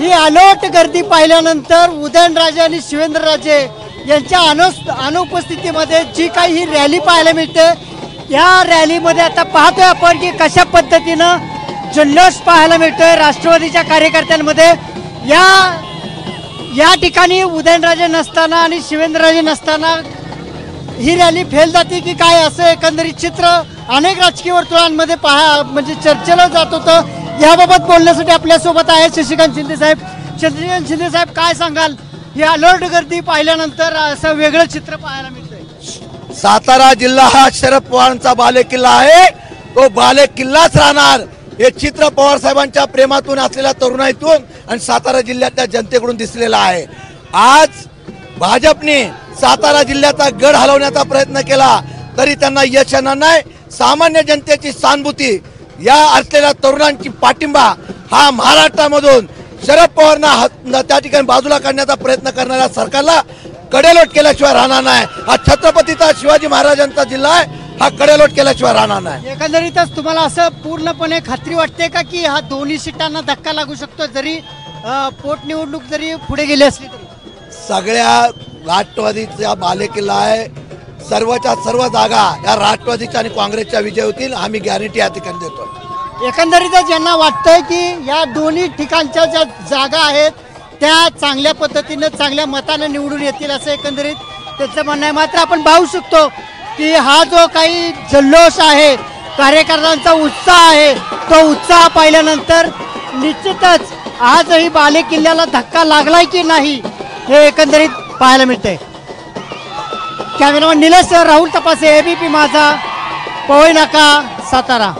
ही अनोट गर्दी पाहिल्यानंतर उदयनराजे आणि शिवेंद्रराजे यांच्या अनुपस्थितीमध्ये जी काही ही रॅली पाहायला मिळते, या रॅलीमध्ये आता पाहतोय आपण की कशा पद्धतीनं जल्लोष पाहायला मिळतोय राष्ट्रवादीच्या कार्यकर्त्यांमध्ये। या ठिकाणी उदयनराजे नसताना आणि शिवेंद्रराजे नसताना ही रॅली फेल जाते की काय, असं एकंदरीत चित्र अनेक राजकीय वर्तुळांमध्ये म्हणजे चर्चेला जात होतं। याबाबत बोलण्यासाठी आपल्या सोबत आहे शशिकांत शिंदे साहेब। शशिकांत शिंदे साहेब, काय सांगाल, ही अलर्ट गर्दी पाहिल्यानंतर असं वेगळं चित्र पाहायला मिळतंय? सातारा जिल्हा हा शरद पवारांचा बालेकिल्ला आहे, तो बालेकिल्लाच राहणार हे चित्र पवार साहेबांच्या प्रेमातून असलेल्या तरुणाईतून आणि सातारा जिल्ह्यातल्या जनतेकडून दिसलेलं आहे। आज भाजपने सातारा जिल्ह्याचा गड हलवण्याचा प्रयत्न केला तरी त्यांना यश येणार नाही। सामान्य जनतेची सहानुभूती या असलेल्या तरुणांची पाठिंबा हा महाराष्ट्रामधून शरद पवारांना त्या ठिकाणी बाजूला काढण्याचा प्रयत्न करणाऱ्या सरकारला कडेलोट केल्याशिवाय राहणार नाही। हा छत्रपतीचा शिवाजी महाराजांचा जिल्हा आहे, हा कडेलोट केल्याशिवाय राहणार नाही। एकंदरीतच तुम्हाला असं पूर्णपणे खात्री वाटते का की हा दोन्ही सीटांना धक्का लागू शकतो, जरी पोटनिवडणूक जरी पुढे गेली असली तरी? सगळ्या राष्ट्रवादीचा बालेकिल्ला आहे, सर्वच्या सर्व जागा या राष्ट्रवादीच्या आणि काँग्रेसच्या विजय होतील, आम्ही गॅरंटी या ठिकाणी देतो। एकंदरीतच यांना वाटतंय की या दोन्ही ठिकाणच्या ज्या जागा आहेत त्या चांगल्या पद्धतीनं चांगल्या मतानं निवडून येतील असं एकंदरीत त्यांचं म्हणणं आहे। मात्र आपण पाहू शकतो की हा जो काही जल्लोष आहे, कार्यकर्त्यांचा उत्साह आहे, तो उत्साह पाहिल्यानंतर निश्चितच आजही बालेकिल्ल्याला धक्का लागलाय की नाही हे एकंदरीत पाहायला मिळतंय। कॅमेरामन निलेश राहुल तपासे, ABP माझा, पवई नाका, सातारा।